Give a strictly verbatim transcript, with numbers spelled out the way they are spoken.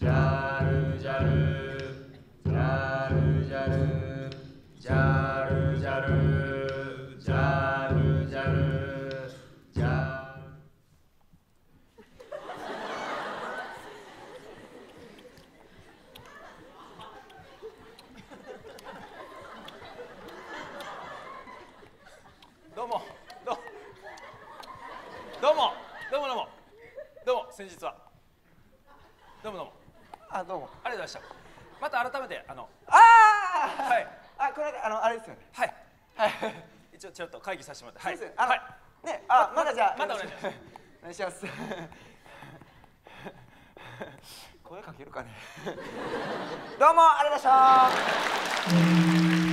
ジャルジャルジャルジャルジャルジャルジャルジャルジャル。どうもどうもどうもどうもどうもどうも先日はどうもどうもあどうもありがとうございました。また改めてあのああはいあこれあのあれですよねはいはい一応ちょっと会議させてもらってはいあはいねあまだじゃまだお願いしますお願いします声かけるかねどうもありがとうございました。